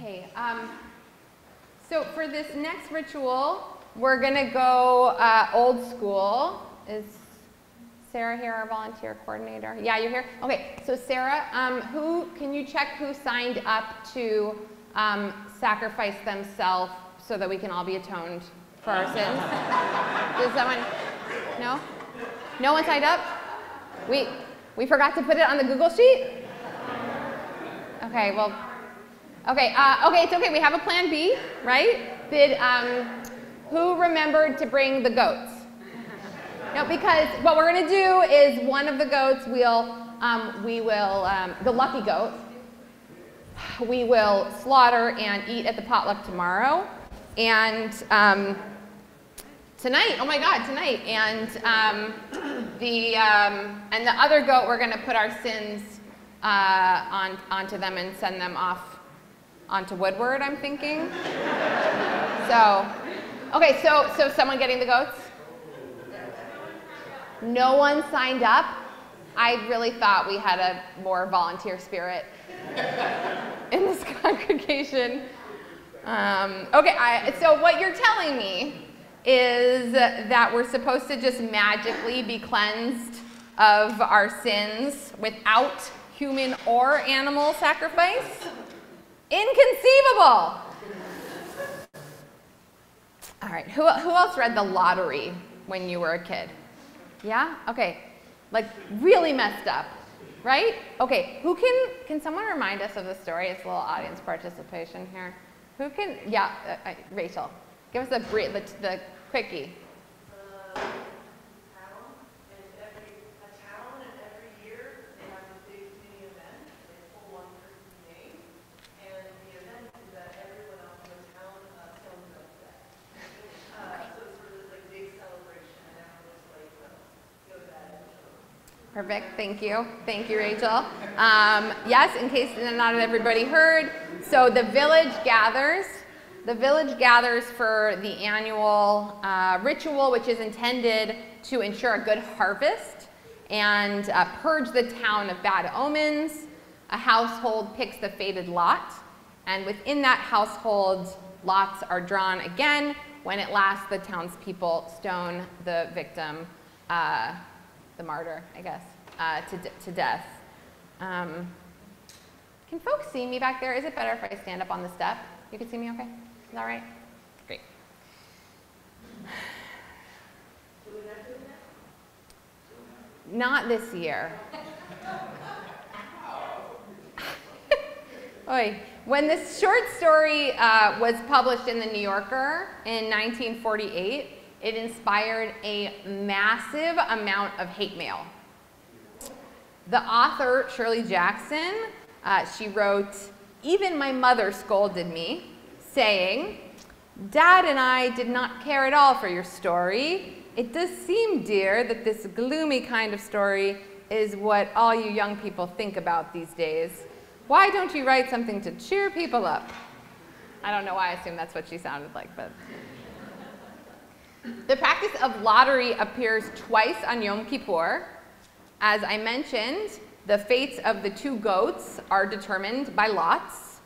Okay, so for this next ritual, we're going to go old school. Is Sarah here, our volunteer coordinator? Yeah, you're here? Okay, so Sarah, can you check who signed up to sacrifice themselves so that we can all be atoned for our sins? Does someone? No? No one signed up? We forgot to put it on the Google sheet? Okay, well, okay, okay, it's okay, we have a plan B, right? Who remembered to bring the goats? No, because what we're going to do is one of the goats the lucky goat, we will slaughter and eat at the potluck tomorrow. And tonight, oh my God, tonight. And the other goat, we're going to put our sins onto them and send them off onto Woodward, I'm thinking. So, okay, so someone getting the goats? No one signed up. I really thought we had a more volunteer spirit in this congregation. Okay, so what you're telling me is that we're supposed to just magically be cleansed of our sins without human or animal sacrifice? Inconceivable! All right, who else read The Lottery when you were a kid? Yeah? Okay. Like, really messed up, right? Okay, can someone remind us of the story? It's a little audience participation here. Rachel, give us the quickie. A town, and every year they have a big city event. They pull one person's name, and the event is that everyone else in the town films up that. So it's sort of this like big celebration, and everyone's like, goes at it. Perfect. Thank you. Thank you, Rachel. Yes, in case not everybody heard, so the village gathers for the annual ritual, which is intended to ensure a good harvest and purge the town of bad omens. A household picks the fated lot, and within that household, lots are drawn again. When at last the townspeople stone the victim, the martyr, I guess, to death. Can folks see me back there? Is it better if I stand up on the step? You can see me okay? Is that all right? Great. Not this year. Oy. When this short story was published in The New Yorker in 1948, it inspired a massive amount of hate mail. The author, Shirley Jackson, she wrote, "Even my mother scolded me, saying, 'Dad and I did not care at all for your story. It does seem, dear, that this gloomy kind of story is what all you young people think about these days. Why don't you write something to cheer people up?'" I don't know why I assume that's what she sounded like, but. The practice of lottery appears twice on Yom Kippur. As I mentioned, the fates of the two goats are determined by lots.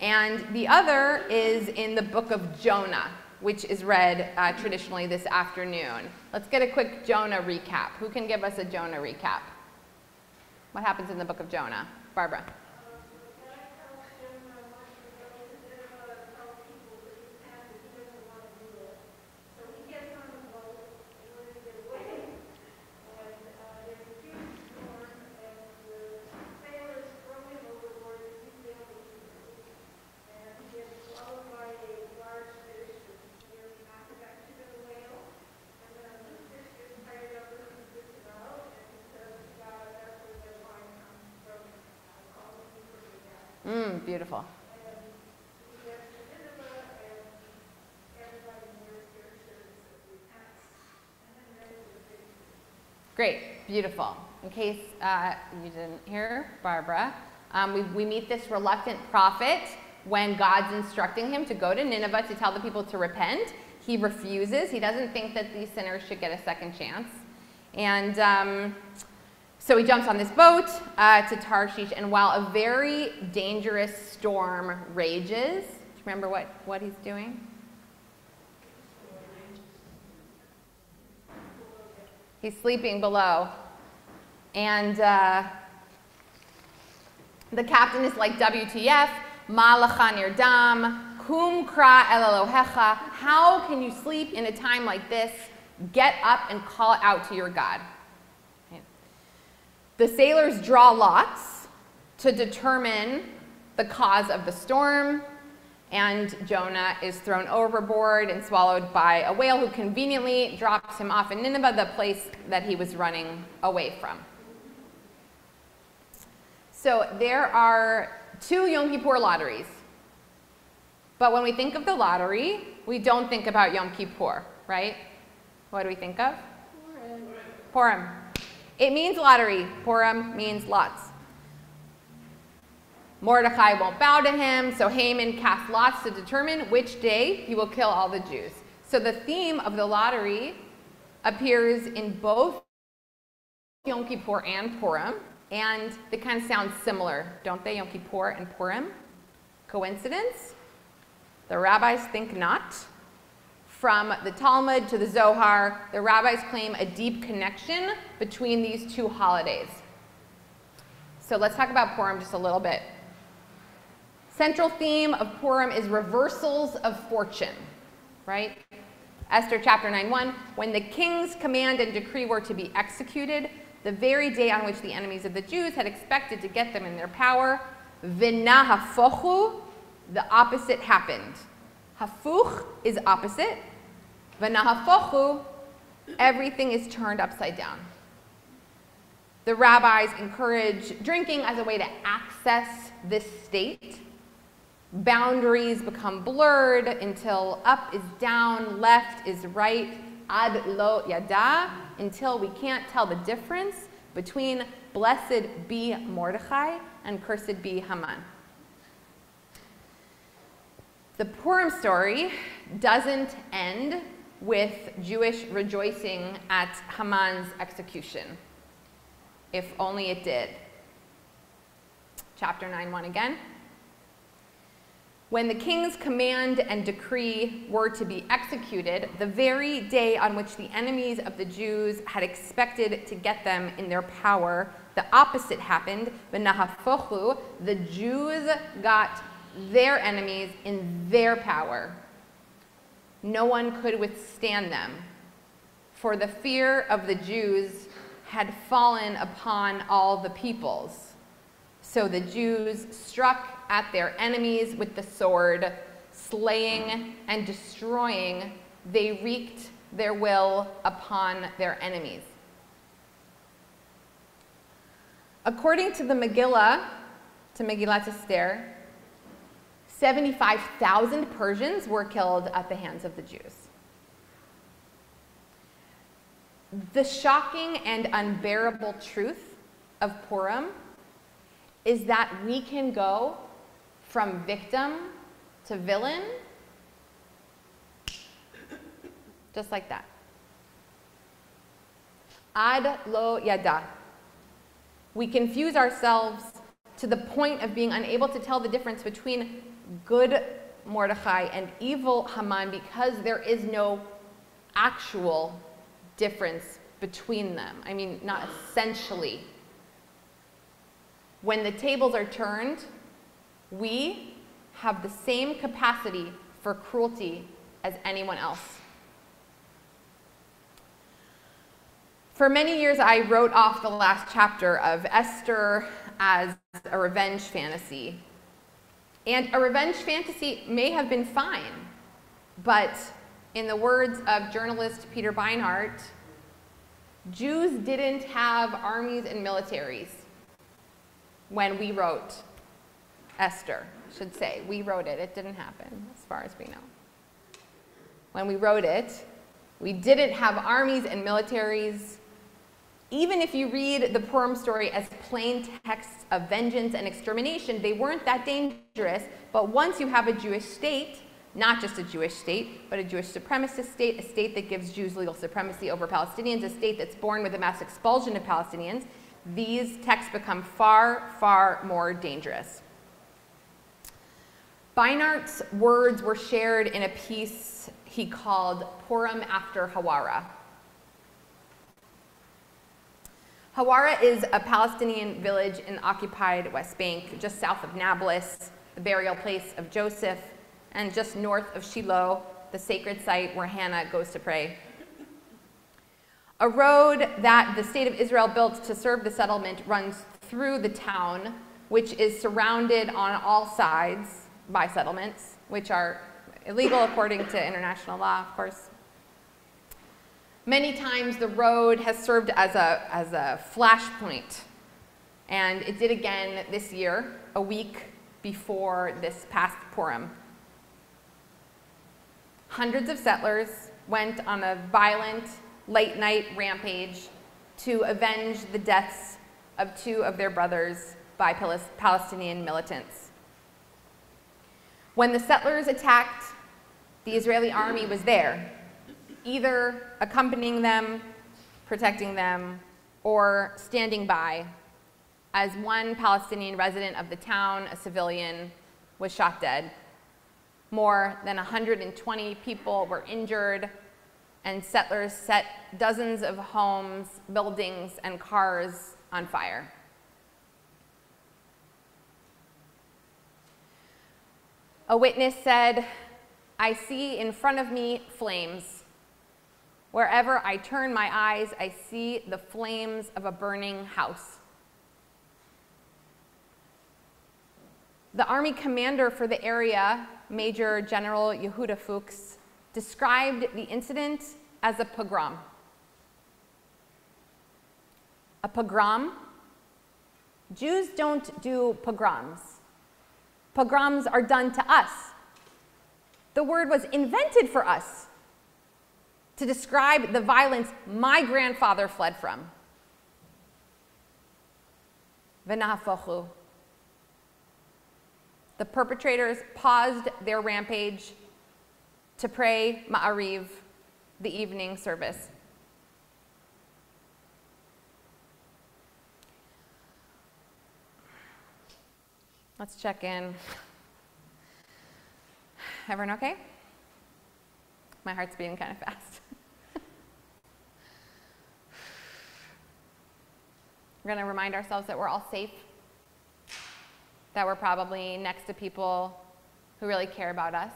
And the other is in the book of Jonah, which is read traditionally this afternoon. Let's get a quick Jonah recap. Who can give us a Jonah recap? What happens in the book of Jonah? Barbara. Beautiful. Great, beautiful. In case you didn't hear Barbara, we meet this reluctant prophet when God's instructing him to go to Nineveh to tell the people to repent. He refuses. He doesn't think that these sinners should get a second chance. And So he jumps on this boat to Tarshish, and while a very dangerous storm rages, do you remember what he's doing? He's sleeping below. And the captain is like, WTF, Malacha Nirdam, Kum Kra El Elohecha, how can you sleep in a time like this? Get up and call out to your God. The sailors draw lots to determine the cause of the storm, and Jonah is thrown overboard and swallowed by a whale who conveniently drops him off in Nineveh, the place that he was running away from. So there are two Yom Kippur lotteries. But when we think of the lottery, we don't think about Yom Kippur, right? What do we think of? Purim. Purim. It means lottery. Purim means lots. Mordechai won't bow to him, so Haman casts lots to determine which day he will kill all the Jews. So the theme of the lottery appears in both Yom Kippur and Purim, and they kind of sound similar, don't they? Yom Kippur and Purim. Coincidence? The rabbis think not. From the Talmud to the Zohar, the rabbis claim a deep connection between these two holidays. So let's talk about Purim just a little bit. Central theme of Purim is reversals of fortune, right? Esther chapter 9:1, when the king's command and decree were to be executed, the very day on which the enemies of the Jews had expected to get them in their power, V'nahafochu, the opposite happened. Hafuch is opposite. V'nahafochu, everything is turned upside down. The rabbis encourage drinking as a way to access this state. Boundaries become blurred until up is down, left is right, ad lo yada, until we can't tell the difference between blessed be Mordechai and cursed be Haman. The Purim story doesn't end with Jewish rejoicing at Haman's execution. If only it did. Chapter 9:1 again. When the king's command and decree were to be executed, the very day on which the enemies of the Jews had expected to get them in their power, the opposite happened. V'nahafochu, the Jews got their enemies in their power. No one could withstand them, for the fear of the Jews had fallen upon all the peoples. So the Jews struck at their enemies with the sword, slaying and destroying. They wreaked their will upon their enemies. According to the Megillah, to Megillat Esther, 75,000 Persians were killed at the hands of the Jews. The shocking and unbearable truth of Purim is that we can go from victim to villain just like that. Ad lo yada. We confuse ourselves to the point of being unable to tell the difference between good Mordechai and evil Haman, because there is no actual difference between them. I mean, not essentially. When the tables are turned, we have the same capacity for cruelty as anyone else. For many years, I wrote off the last chapter of Esther as a revenge fantasy. And a revenge fantasy may have been fine, but in the words of journalist Peter Beinart, Jews didn't have armies and militaries when we wrote Esther. I should say, we wrote it. It didn't happen, as far as we know. When we wrote it, we didn't have armies and militaries. Even if you read the Purim story as plain texts of vengeance and extermination, they weren't that dangerous. But once you have a Jewish state, not just a Jewish state, but a Jewish supremacist state, a state that gives Jews legal supremacy over Palestinians, a state that's born with a mass expulsion of Palestinians, these texts become far, far more dangerous. Beinart's words were shared in a piece he called Purim After Hawara. Hawara is a Palestinian village in the occupied West Bank, just south of Nablus, the burial place of Joseph, and just north of Shiloh, the sacred site where Hannah goes to pray. A road that the state of Israel built to serve the settlement runs through the town, which is surrounded on all sides by settlements, which are illegal according to international law, of course. Many times the road has served as a flashpoint, and it did again this year, a week before this past Purim. Hundreds of settlers went on a violent late-night rampage to avenge the deaths of two of their brothers by Palestinian militants. When the settlers attacked, the Israeli army was there, either accompanying them, protecting them, or standing by, as one Palestinian resident of the town, a civilian, was shot dead. More than 120 people were injured, and settlers set dozens of homes, buildings, and cars on fire. A witness said, "I see in front of me flames. Wherever I turn my eyes, I see the flames of a burning house." The army commander for the area, Major General Yehuda Fuchs, described the incident as a pogrom. A pogrom? Jews don't do pogroms. Pogroms are done to us. The word was invented for us to describe the violence my grandfather fled from. Nahafochu. The perpetrators paused their rampage to pray Ma'ariv, the evening service. Let's check in. Everyone okay? My heart's beating kind of fast. We're going to remind ourselves that we're all safe, that we're probably next to people who really care about us.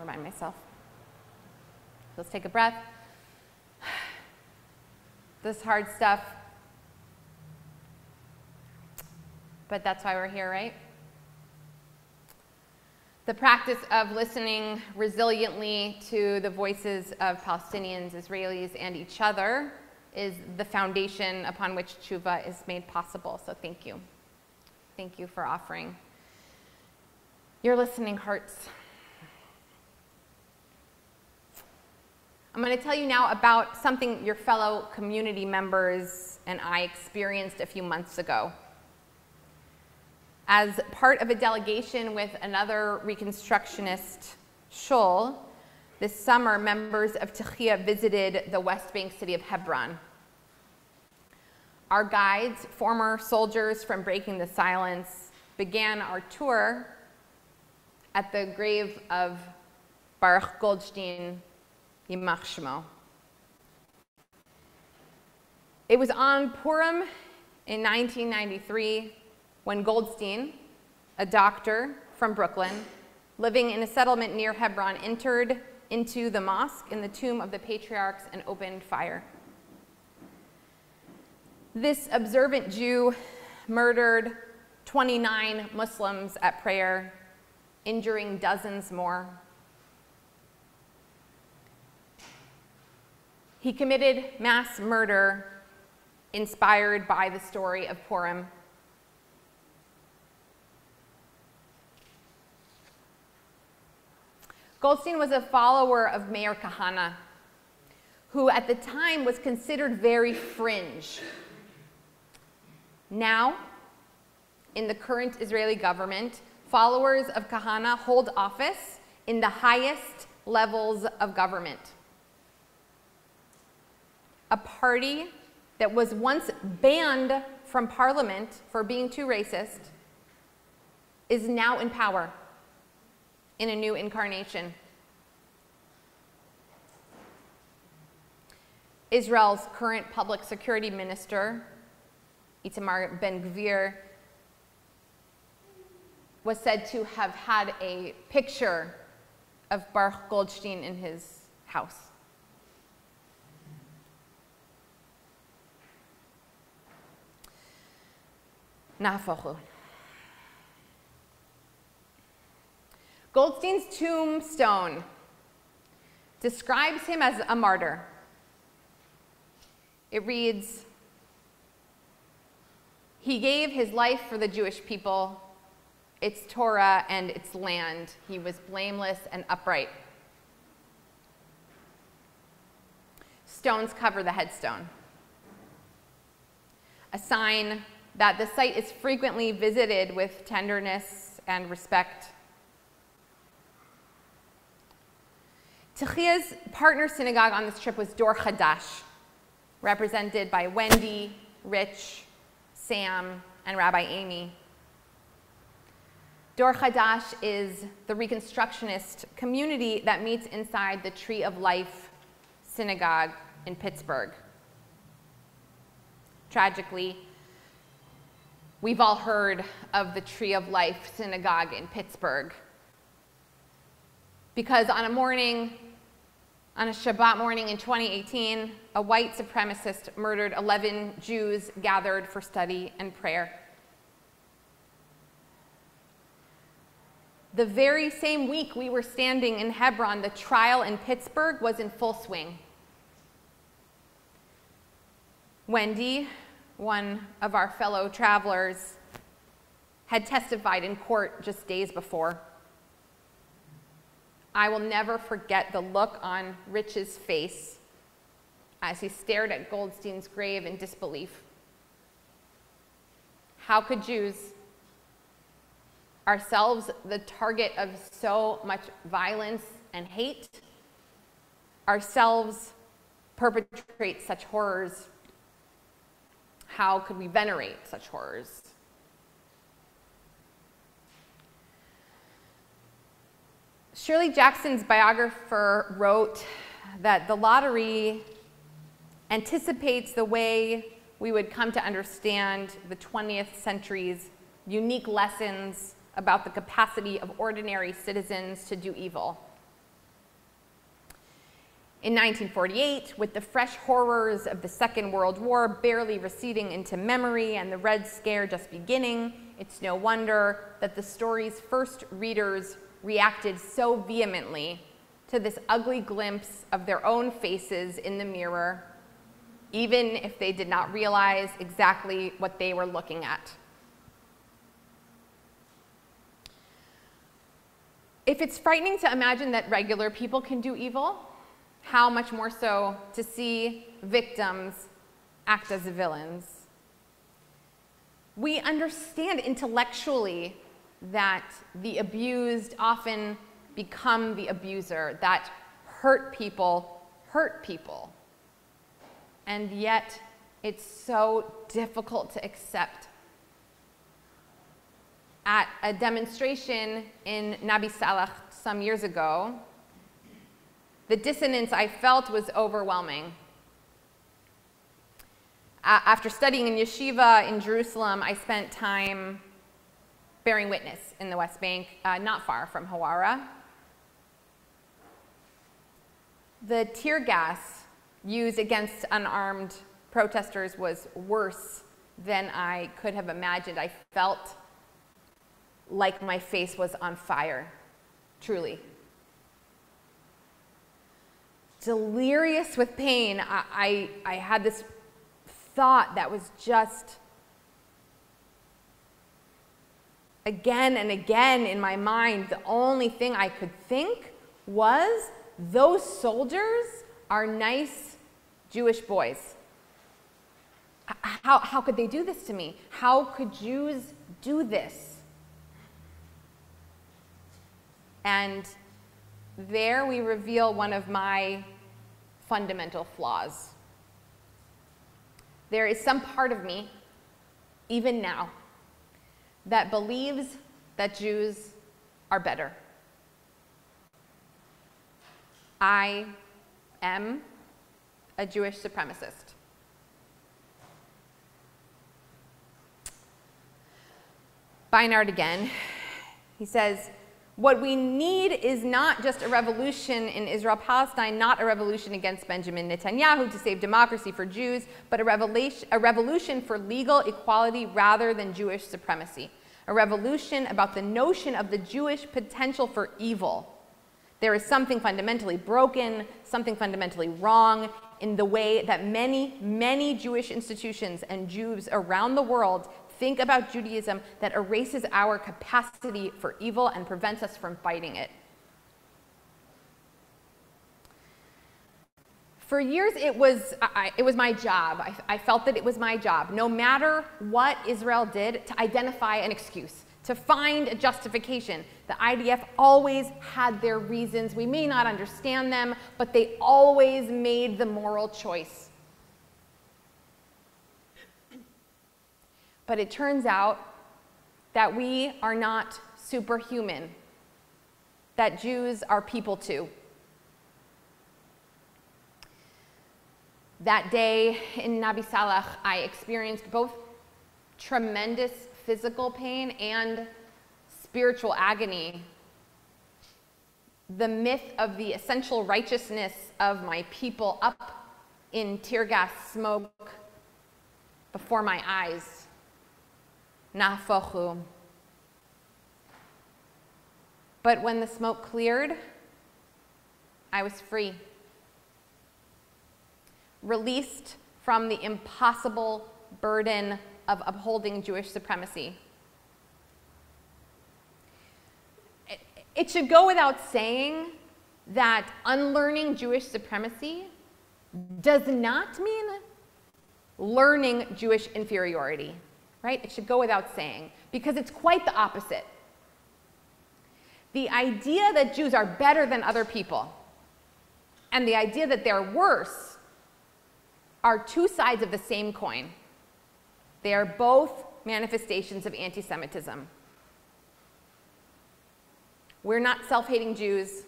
Remind myself. Let's take a breath. This hard stuff. But that's why we're here, right? The practice of listening resiliently to the voices of Palestinians, Israelis, and each other is the foundation upon which tshuva is made possible. So thank you. Thank you for offering your listening hearts. I'm going to tell you now about something your fellow community members and I experienced a few months ago. As part of a delegation with another Reconstructionist shul, this summer members of T'chiyah visited the West Bank city of Hebron. Our guides, former soldiers from Breaking the Silence, began our tour at the grave of Baruch Goldstein, Yimach Shmo. It was on Purim in 1993 when Goldstein, a doctor from Brooklyn, living in a settlement near Hebron, entered into the mosque in the tomb of the patriarchs and opened fire. This observant Jew murdered 29 Muslims at prayer, injuring dozens more. He committed mass murder inspired by the story of Purim. Goldstein was a follower of Meir Kahane, who at the time was considered very fringe. Now, in the current Israeli government, followers of Kahane hold office in the highest levels of government. a party that was once banned from Parliament for being too racist is now in power in a new incarnation. Israel's current public security minister, Itamar Ben-Gvir, was said to have had a picture of Baruch Goldstein in his house. Nahafochu. Goldstein's tombstone describes him as a martyr. It reads, "He gave his life for the Jewish people, its Torah and its land. He was blameless and upright." Stones cover the headstone, a sign that the site is frequently visited with tenderness and respect. T'chiyah's partner synagogue on this trip was Dor Chadash, represented by Wendy, Rich, Sam, and Rabbi Amy. Dor Chadash is the Reconstructionist community that meets inside the Tree of Life Synagogue in Pittsburgh. Tragically, we've all heard of the Tree of Life Synagogue in Pittsburgh, because on a Shabbat morning in 2018, a white supremacist murdered 11 Jews gathered for study and prayer. The very same week we were standing in Hebron, the trial in Pittsburgh was in full swing. Wendy, one of our fellow travelers, had testified in court just days before. I will never forget the look on Rich's face as he stared at Goldstein's grave in disbelief. How could Jews, ourselves the target of so much violence and hate, ourselves perpetrate such horrors? How could we venerate such horrors? Shirley Jackson's biographer wrote that the lottery anticipates the way we would come to understand the 20th century's unique lessons about the capacity of ordinary citizens to do evil. In 1948, with the fresh horrors of the Second World War barely receding into memory and the Red Scare just beginning, it's no wonder that the story's first readers reacted so vehemently to this ugly glimpse of their own faces in the mirror, even if they did not realize exactly what they were looking at. If it's frightening to imagine that regular people can do evil, how much more so to see victims act as villains. We understand intellectually that the abused often become the abuser, that hurt people. And yet, it's so difficult to accept. At a demonstration in Nabi Salah some years ago, the dissonance I felt was overwhelming. After studying in Yeshiva in Jerusalem, I spent time bearing witness in the West Bank, not far from Hawara. The tear gas used against unarmed protesters was worse than I could have imagined. I felt like my face was on fire, truly. Delirious with pain, I had this thought that was just again and again in my mind. The only thing I could think was, those soldiers are nice Jewish boys. How could they do this to me? How could Jews do this? And there we reveal one of my fundamental flaws. There is some part of me, even now, that believes that Jews are better. I am a Jewish supremacist. Beinart again, he says, what we need is not just a revolution in Israel-Palestine, not a revolution against Benjamin Netanyahu to save democracy for Jews, but a revolution for legal equality rather than Jewish supremacy. A revolution about the notion of the Jewish potential for evil. There is something fundamentally broken, something fundamentally wrong in the way that many, many Jewish institutions and Jews around the world think about Judaism that erases our capacity for evil and prevents us from fighting it. For years, it was my job. I felt that it was my job, no matter what Israel did, to identify an excuse, to find a justification. The IDF always had their reasons. We may not understand them, but they always made the moral choice. But it turns out that we are not superhuman, that Jews are people too. That day in Nabi Salah, I experienced both tremendous physical pain and spiritual agony. The myth of the essential righteousness of my people up in tear gas smoke before my eyes. Nahafochu. But when the smoke cleared, I was free. Released from the impossible burden of upholding Jewish supremacy. It should go without saying that unlearning Jewish supremacy does not mean learning Jewish inferiority. Right? It should go without saying, because it's quite the opposite. The idea that Jews are better than other people and the idea that they're worse are two sides of the same coin. They are both manifestations of anti-Semitism. We're not self-hating Jews,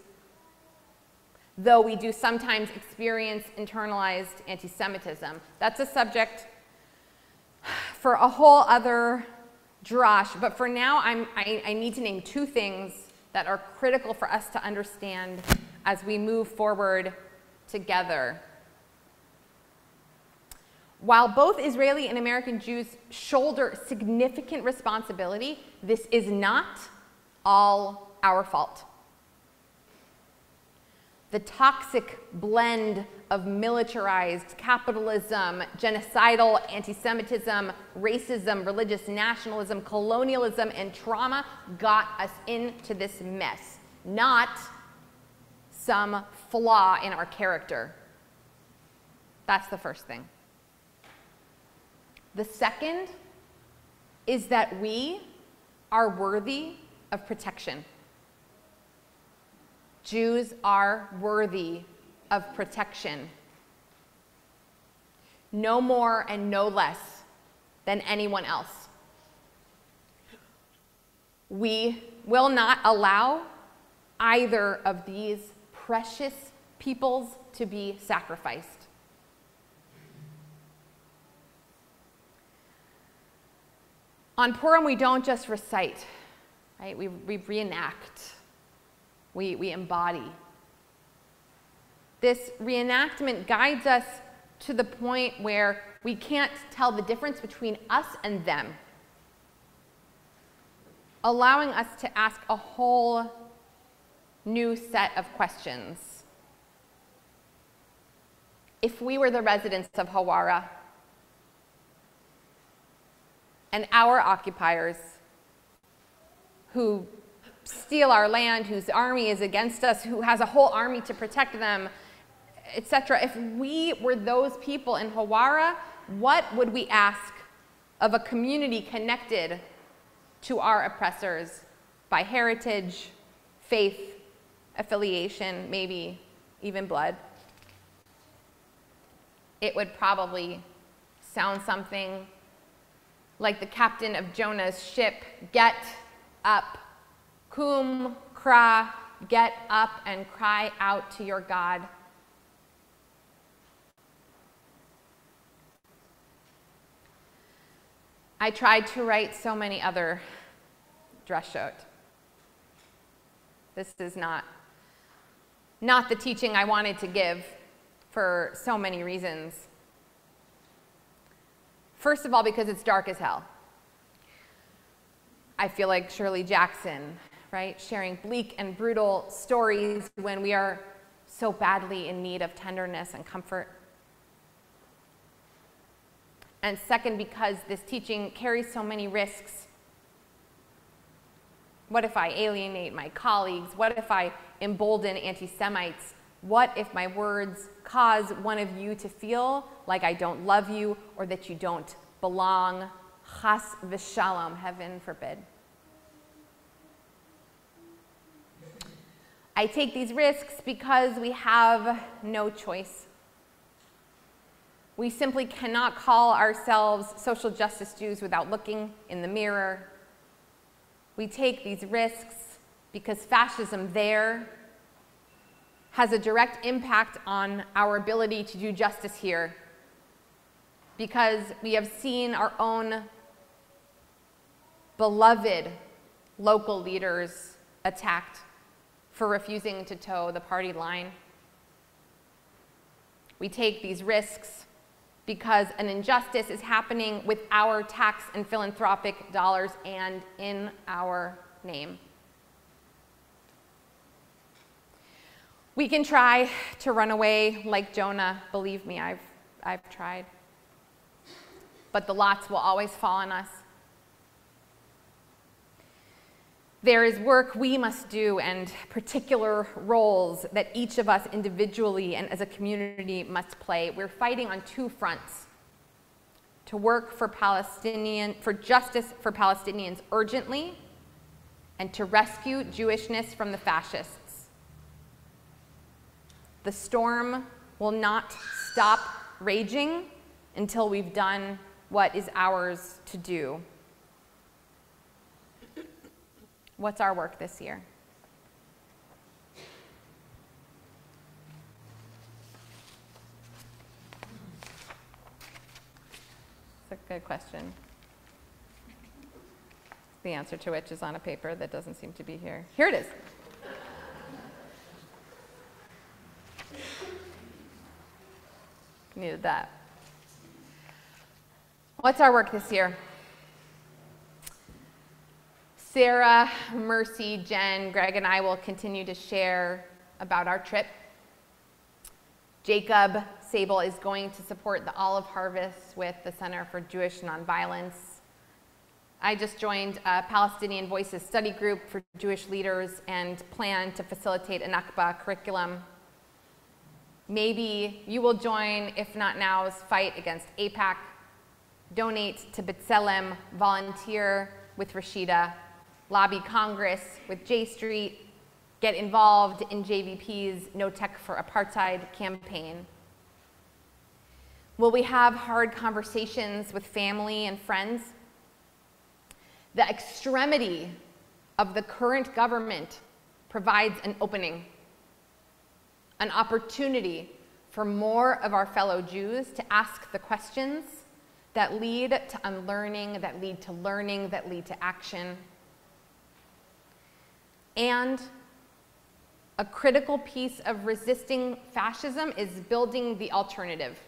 though we do sometimes experience internalized anti-Semitism. That's a subject for a whole other drush, but for now I need to name two things that are critical for us to understand as we move forward together. While both Israeli and American Jews shoulder significant responsibility, this is not all our fault. The toxic blend of militarized capitalism, genocidal anti-Semitism, racism, religious nationalism, colonialism, and trauma got us into this mess, not some flaw in our character. That's the first thing. The second is that we are worthy of protection. Jews are worthy of protection, no more and no less than anyone else. We will not allow either of these precious peoples to be sacrificed. On Purim, we don't just recite, right? We reenact. We embody. This reenactment guides us to the point where we can't tell the difference between us and them, allowing us to ask a whole new set of questions. If we were the residents of Hawara and our occupiers who steal our land, whose army is against us, who has a whole army to protect them, etc. If we were those people in Hawara, what would we ask of a community connected to our oppressors by heritage, faith, affiliation, maybe even blood? It would probably sounds something like the captain of Jonah's ship, get up, kum, kra, get up and cry out to your God. I tried to write so many other drashot. This is not the teaching I wanted to give for so many reasons. First of all, because it's dark as hell. I feel like Shirley Jackson, right? Sharing bleak and brutal stories when we are so badly in need of tenderness and comfort. And second, because this teaching carries so many risks. What if I alienate my colleagues? What if I embolden anti-Semites? What if my words cause one of you to feel like I don't love you or that you don't belong? Chas v'shalom, heaven forbid. I take these risks because we have no choice. We simply cannot call ourselves social justice Jews without looking in the mirror. We take these risks because fascism there has a direct impact on our ability to do justice here, because we have seen our own beloved local leaders attacked for refusing to toe the party line. We take these risks because an injustice is happening with our tax and philanthropic dollars and in our name. We can try to run away like Jonah. Believe me, I've tried. But the lots will always fall on us. There is work we must do and particular roles that each of us individually and as a community must play. We're fighting on two fronts: to work for justice for Palestinians urgently, and to rescue Jewishness from the fascists. The storm will not stop raging until we've done what is ours to do. What's our work this year? It's a good question. The answer to which is on a paper that doesn't seem to be here. Here it is. Needed that. What's our work this year? Sarah, Mercy, Jen, Greg, and I will continue to share about our trip. Jacob Sable is going to support the olive harvest with the Center for Jewish Nonviolence. I just joined a Palestinian Voices study group for Jewish leaders and plan to facilitate a Nakba curriculum. Maybe you will join, if not now's fight against AIPAC, donate to B'Tselem, volunteer with Rashida, lobby Congress with J Street, get involved in JVP's No Tech for Apartheid campaign. Will we have hard conversations with family and friends? The extremity of the current government provides an opening, an opportunity for more of our fellow Jews to ask the questions that lead to unlearning, that lead to learning, that lead to action. And a critical piece of resisting fascism is building the alternative.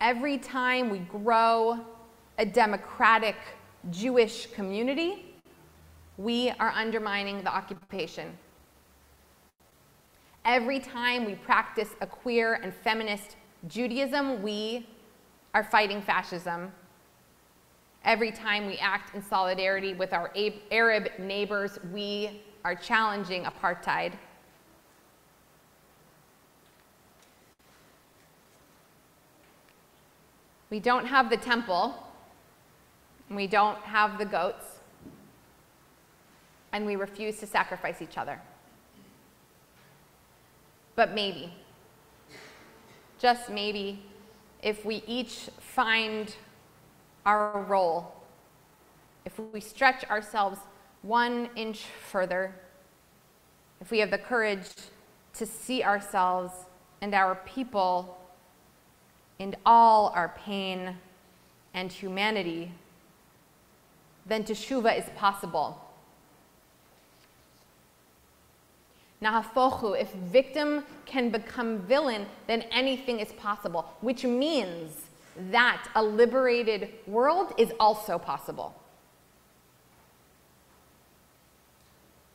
Every time we grow a democratic Jewish community, we are undermining the occupation. Every time we practice a queer and feminist Judaism, we are fighting fascism. Every time we act in solidarity with our Arab neighbors, we are challenging apartheid. We don't have the temple, we don't have the goats, and we refuse to sacrifice each other. But maybe, just maybe, if we each find our role, if we stretch ourselves 1 inch further, if we have the courage to see ourselves and our people in all our pain and humanity, then teshuva is possible. Nahafochu, if victim can become villain, then anything is possible, which means that a liberated world is also possible.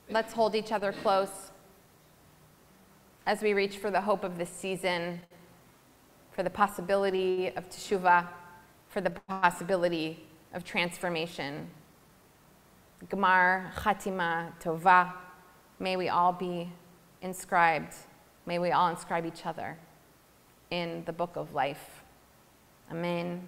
Let's hold each other close as we reach for the hope of this season, for the possibility of teshuva, for the possibility of transformation. Gemar, Chatima, Tova. May we all be inscribed. May we all inscribe each other in the book of life. Amen.